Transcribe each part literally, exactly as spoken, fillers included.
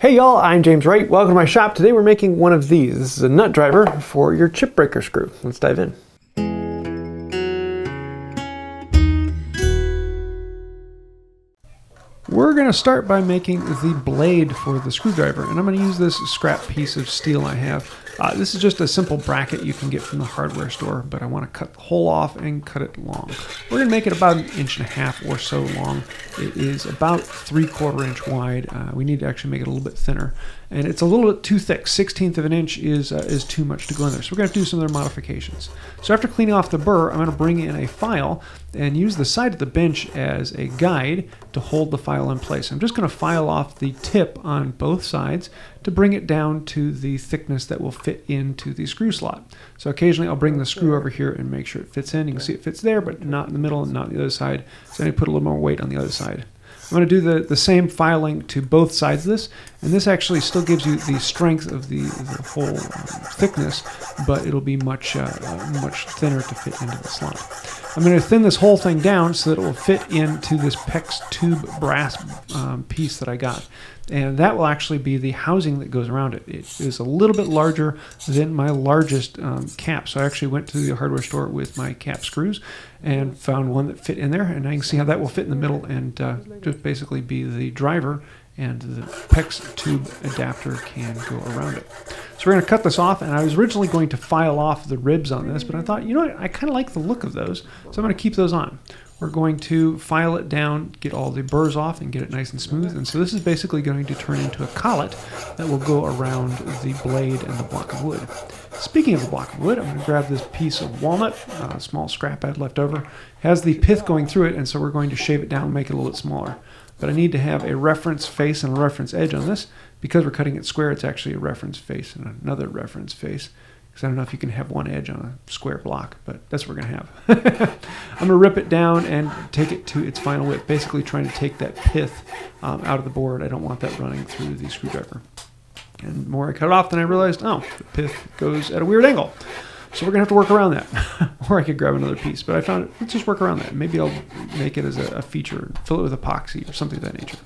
Hey y'all, I'm James Wright. Welcome to my shop. Today we're making one of these. This is a nut driver for your chip breaker screw. Let's dive in. We're going to start by making the blade for the screwdriver, and I'm going to use this scrap piece of steel I have. Uh, this is just a simple bracket you can get from the hardware store, but I want to cut the hole off and cut it long. We're going to make it about an inch and a half or so long. It is about three quarter inch wide. Uh, we need to actually make it a little bit thinner, and it's a little bit too thick. Sixteenth of an inch is uh, is too much to go in there, so we're going to have to do some other modifications. So after cleaning off the burr, I'm going to bring in a file and use the side of the bench as a guide to hold the file in place. I'm just going to file off the tip on both sides to bring it down to the thickness that will fit into the screw slot. So occasionally I'll bring the screw over here and make sure it fits in. You can see it fits there, but not in the middle and not on the other side. So I put a little more weight on the other side. I'm going to do the, the same filing to both sides of this, and this actually still gives you the strength of the, the whole um, thickness, but it'll be much, uh, uh, much thinner to fit into the slot. I'm going to thin this whole thing down so that it will fit into this PEX tube brass um, piece that I got. And that will actually be the housing that goes around it. It is a little bit larger than my largest um, cap. So I actually went to the hardware store with my cap screws and found one that fit in there. And I can see how that will fit in the middle and uh, just basically be the driver, and the PEX tube adapter can go around it. So we're going to cut this off, and I was originally going to file off the ribs on this, but I thought, you know what, I kind of like the look of those, so I'm going to keep those on. We're going to file it down, get all the burrs off, and get it nice and smooth. And so this is basically going to turn into a collet that will go around the blade and the block of wood. Speaking of the block of wood, I'm going to grab this piece of walnut, a uh, small scrap I had left over. It has the pith going through it, and so we're going to shave it down and make it a little bit smaller. But I need to have a reference face and a reference edge on this. Because we're cutting it square, it's actually a reference face and another reference face. Because I don't know if you can have one edge on a square block, but that's what we're going to have. I'm going to rip it down and take it to its final width, basically trying to take that pith um, out of the board. I don't want that running through the screwdriver. And the more I cut it off, then I realized, oh, the pith goes at a weird angle. So we're going to have to work around that. Or I could grab another piece, but I found it, let's just work around that. Maybe I'll make it as a, a feature, fill it with epoxy or something of that nature.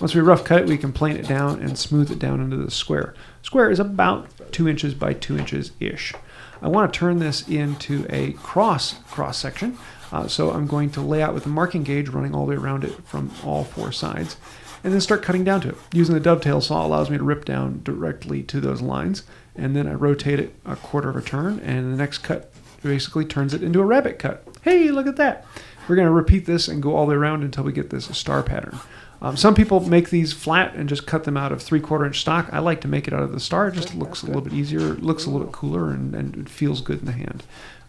Once we rough cut it, we can plane it down and smooth it down into the square. Square is about two inches by two inches-ish. I want to turn this into a cross cross section, uh, so I'm going to lay out with a marking gauge running all the way around it from all four sides, and then start cutting down to it. Using the dovetail saw allows me to rip down directly to those lines, and then I rotate it a quarter of a turn, and the next cut basically turns it into a rabbit cut. Hey, look at that! We're going to repeat this and go all the way around until we get this star pattern. Um, some people make these flat and just cut them out of three-quarter inch stock. I like to make it out of the star. It just looks a little bit easier, looks a little bit cooler, and, and it feels good in the hand.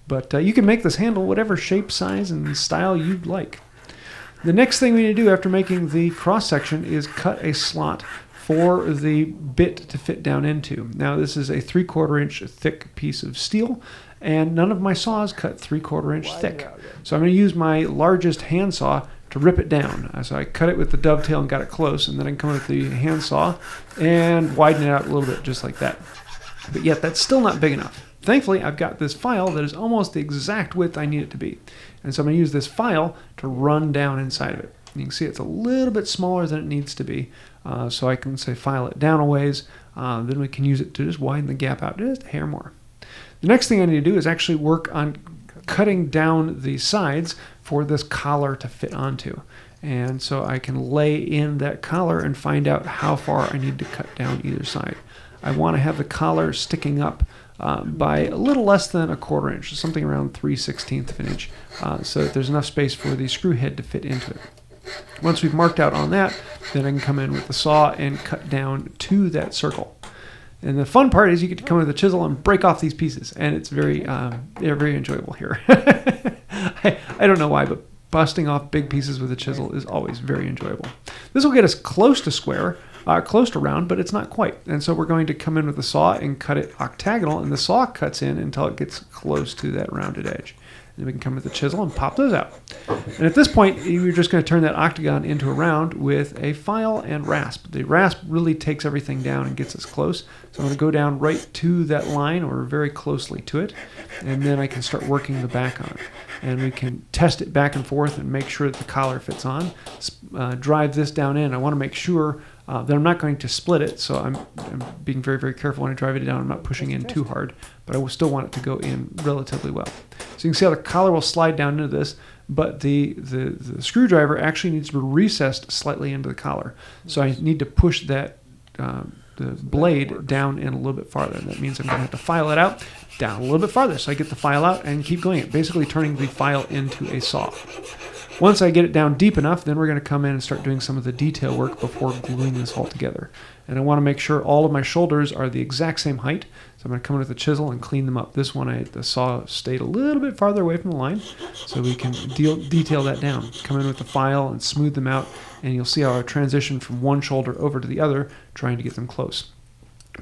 But uh, you can make this handle whatever shape, size, and style you'd like. The next thing we need to do after making the cross-section is cut a slot for the bit to fit down into. Now this is a three-quarter inch thick piece of steel, and none of my saws cut three-quarter inch thick. So I'm going to use my largest handsaw to rip it down. So I cut it with the dovetail and got it close, and then I can come with the handsaw and widen it out a little bit, just like that. But yet that's still not big enough. Thankfully, I've got this file that is almost the exact width I need it to be. And so I'm going to use this file to run down inside of it. You can see it's a little bit smaller than it needs to be, uh, so I can, say, file it down a ways. Uh, then we can use it to just widen the gap out just a hair more. The next thing I need to do is actually work on cutting down the sides for this collar to fit onto. And so I can lay in that collar and find out how far I need to cut down either side. I want to have the collar sticking up uh, by a little less than a quarter inch, something around three sixteenths of an inch, uh, so that there's enough space for the screw head to fit into it. Once we've marked out on that, then I can come in with the saw and cut down to that circle. And the fun part is you get to come with a chisel and break off these pieces, and it's very, um, they're very enjoyable here. I, I don't know why, but busting off big pieces with a chisel is always very enjoyable. This will get us close to square, uh, close to round, but it's not quite. And so we're going to come in with the saw and cut it octagonal, and the saw cuts in until it gets close to that rounded edge. Then we can come with the chisel and pop those out. And at this point, you're just going to turn that octagon into a round with a file and rasp. The rasp really takes everything down and gets us close. So I'm going to go down right to that line, or very closely to it, and then I can start working the back on it. And we can test it back and forth and make sure that the collar fits on. Uh, drive this down in. I want to make sure Uh, then I'm not going to split it, so I'm, I'm being very, very careful when I drive it down. I'm not pushing in too hard, but I will still want it to go in relatively well. So you can see how the collar will slide down into this, but the, the, the screwdriver actually needs to be recessed slightly into the collar. So I need to push that um, the blade down in a little bit farther. That means I'm going to have to file it out down a little bit farther. So I get the file out and keep going it, basically turning the file into a saw. Once I get it down deep enough, then we're going to come in and start doing some of the detail work before gluing this all together. And I want to make sure all of my shoulders are the exact same height. So I'm going to come in with a chisel and clean them up. This one, I, the saw stayed a little bit farther away from the line, so we can deal, detail that down. Come in with the file and smooth them out, and you'll see how I transition from one shoulder over to the other, trying to get them close.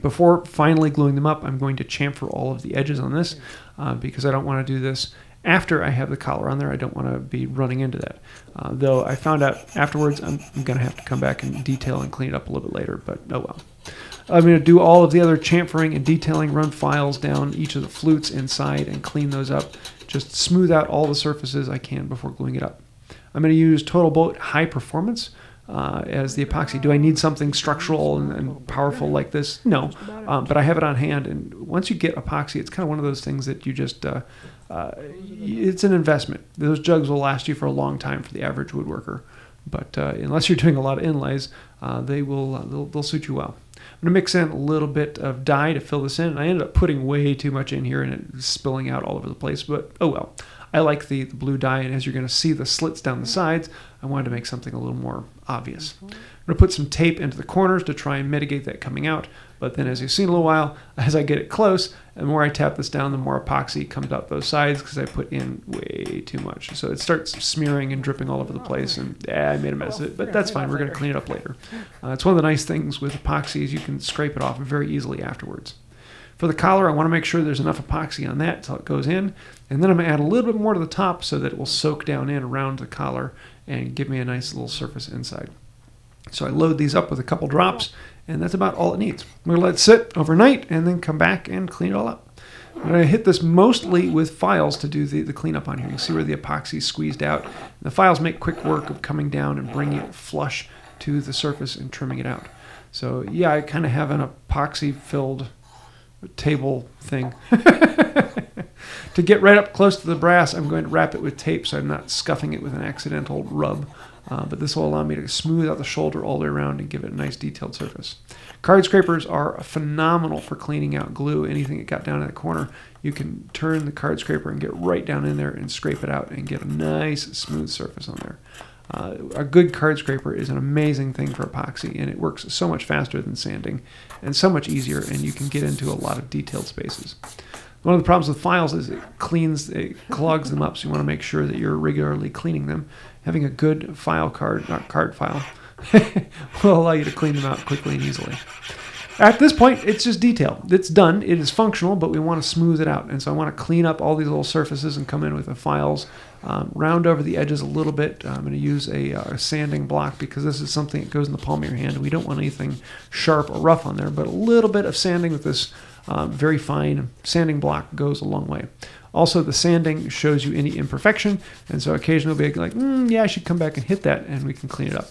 Before finally gluing them up, I'm going to chamfer all of the edges on this uh, because I don't want to do this after I have the collar on there. I don't want to be running into that. Uh, though I found out afterwards I'm, I'm going to have to come back and detail and clean it up a little bit later, but oh well. I'm going to do all of the other chamfering and detailing, run files down each of the flutes inside and clean those up. Just smooth out all the surfaces I can before gluing it up. I'm going to use Total Boat High Performance uh, as the epoxy. Do I need something structural and, and powerful like this? No, um, but I have it on hand, and once you get epoxy, it's kind of one of those things that you just... Uh, Uh, it's an investment. Those jugs will last you for a long time for the average woodworker, but uh, unless you're doing a lot of inlays, uh, they will uh, they'll, they'll suit you well. I'm going to mix in a little bit of dye to fill this in, and I ended up putting way too much in here and it's spilling out all over the place, but oh well. I like the, the blue dye, and as you're going to see the slits down the sides, I wanted to make something a little more obvious. I'm going to put some tape into the corners to try and mitigate that coming out, but then as you've seen in a little while, as I get it close, the more I tap this down, the more epoxy comes out those sides because I put in way too much. So it starts smearing and dripping all over the place, and yeah, I made a mess of it, but that's fine. We're going to clean it up later. Uh, it's one of the nice things with epoxy is you can scrape it off very easily afterwards. For the collar, I want to make sure there's enough epoxy on that until it goes in, and then I'm going to add a little bit more to the top so that it will soak down in around the collar and give me a nice little surface inside. So I load these up with a couple drops, and that's about all it needs. I'm going to let it sit overnight and then come back and clean it all up. I'm going to hit this mostly with files to do the, the cleanup on here. You can see where the epoxy is squeezed out. And the files make quick work of coming down and bringing it flush to the surface and trimming it out. So yeah, I kind of have an epoxy-filled table thing. To get right up close to the brass, I'm going to wrap it with tape so I'm not scuffing it with an accidental rub. Uh, but this will allow me to smooth out the shoulder all the way around and give it a nice detailed surface. Card scrapers are phenomenal for cleaning out glue. Anything that got down in the corner, you can turn the card scraper and get right down in there and scrape it out and get a nice smooth surface on there. Uh, a good card scraper is an amazing thing for epoxy, and it works so much faster than sanding and so much easier, and you can get into a lot of detailed spaces. One of the problems with files is it cleans, it clogs them up, so you want to make sure that you're regularly cleaning them. Having a good file card, not card file, will allow you to clean them out quickly and easily. At this point, it's just detail. It's done. It is functional, but we want to smooth it out. And so I want to clean up all these little surfaces and come in with the files, um, round over the edges a little bit. I'm going to use a, uh, a sanding block because this is something that goes in the palm of your hand. We don't want anything sharp or rough on there, but a little bit of sanding with this um, very fine sanding block goes a long way. Also, the sanding shows you any imperfection, and so occasionally we'll be like, mm, yeah, I should come back and hit that, and we can clean it up.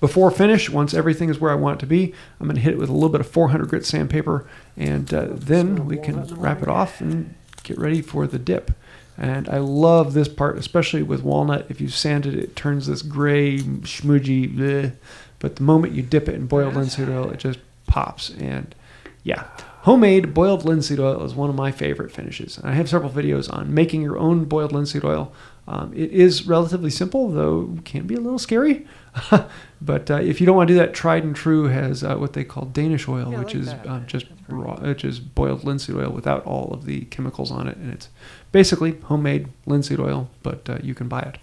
Before finish, once everything is where I want it to be, I'm going to hit it with a little bit of four hundred grit sandpaper, and uh, then we can wrap it off and get ready for the dip. And I love this part, especially with walnut. If you sand it, it turns this gray, schmudgy, bleh. But the moment you dip it in boiled linseed oil, it just pops. And yeah, homemade boiled linseed oil is one of my favorite finishes. And I have several videos on making your own boiled linseed oil. Um, it is relatively simple, though can be a little scary. But uh, if you don't want to do that, Tried and True has uh, what they call Danish oil, yeah, which like is uh, just raw, which is boiled linseed oil without all of the chemicals on it, and it's basically homemade linseed oil, but uh, you can buy it.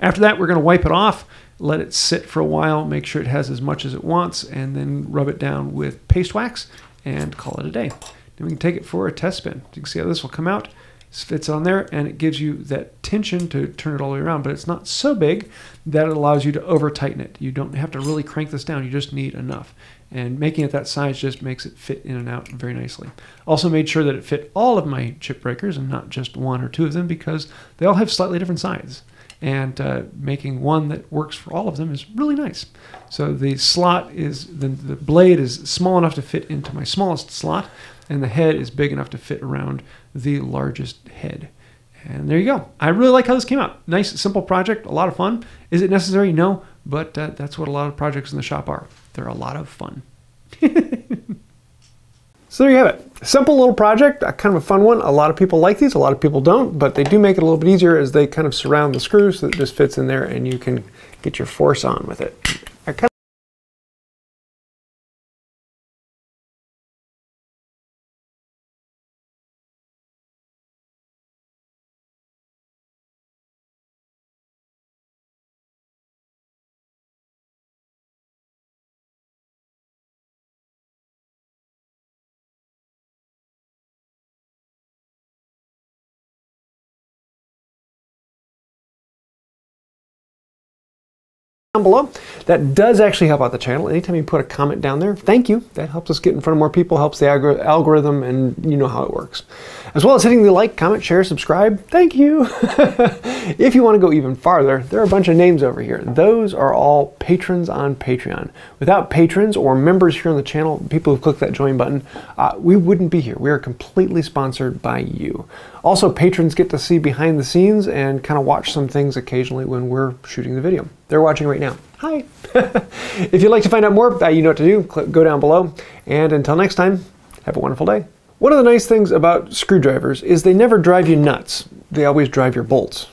After that, we're going to wipe it off, let it sit for a while, make sure it has as much as it wants, and then rub it down with paste wax and call it a day. Then we can take it for a test spin. You can see how this will come out. Fits on there, and it gives you that tension to turn it all the way around, but it's not so big that it allows you to over tighten it. You don't have to really crank this down, you just need enough, and making it that size just makes it fit in and out very nicely. Also made sure that it fit all of my chip breakers and not just one or two of them, because they all have slightly different sides, and uh, making one that works for all of them is really nice. So the slot is, the, the blade is small enough to fit into my smallest slot, and the head is big enough to fit around the largest head. And there you go. I really like how this came out. Nice, simple project, a lot of fun. Is it necessary? No, but uh, that's what a lot of projects in the shop are. They're a lot of fun. So there you have it. Simple little project, kind of a fun one. A lot of people like these, a lot of people don't, but they do make it a little bit easier as they kind of surround the screw so it just fits in there and you can get your force on with it. I kind of down below. That does actually help out the channel. Anytime you put a comment down there, thank you. That helps us get in front of more people, helps the algor algorithm, and you know how it works. As well as hitting the like, comment, share, subscribe. Thank you. If you want to go even farther, there are a bunch of names over here. Those are all patrons on Patreon. Without patrons or members here on the channel, people who click that join button, uh, we wouldn't be here. We are completely sponsored by you. Also, patrons get to see behind the scenes and kind of watch some things occasionally when we're shooting the video. They're watching right now. Hi. If you'd like to find out more, you know what to do. Click, go down below. And until next time, have a wonderful day. One of the nice things about screwdrivers is they never drive you nuts. They always drive your bolts.